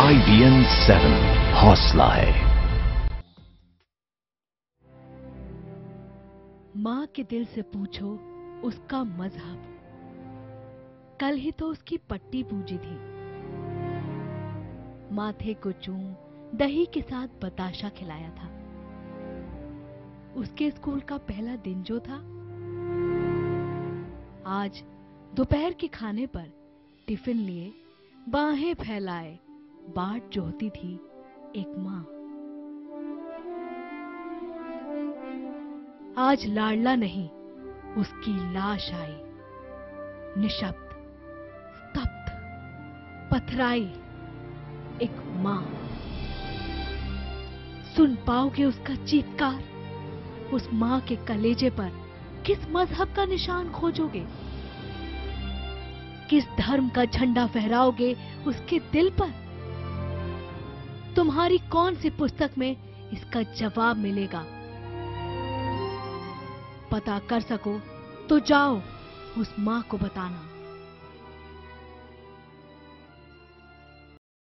IBN 7 हौसला है। माँ के दिल से पूछो उसका मजहब। कल ही तो उसकी पट्टी पूजी थी। माथे को चूम दही के साथ बताशा खिलाया था। उसके स्कूल का पहला दिन जो था, आज दोपहर के खाने पर टिफिन लिए बाहें फैलाए बाट जोहती थी एक मां। आज लाडला नहीं, उसकी लाश आई। निशब्द, स्तब्ध, पथराई एक मां। सुन पाओगे उसका चीत्कार? उस मां के कलेजे पर किस मजहब का निशान खोजोगे? किस धर्म का झंडा फहराओगे उसके दिल पर? तुम्हारी कौन सी पुस्तक में इसका जवाब मिलेगा? पता कर सको तो जाओ उस मां को बताना।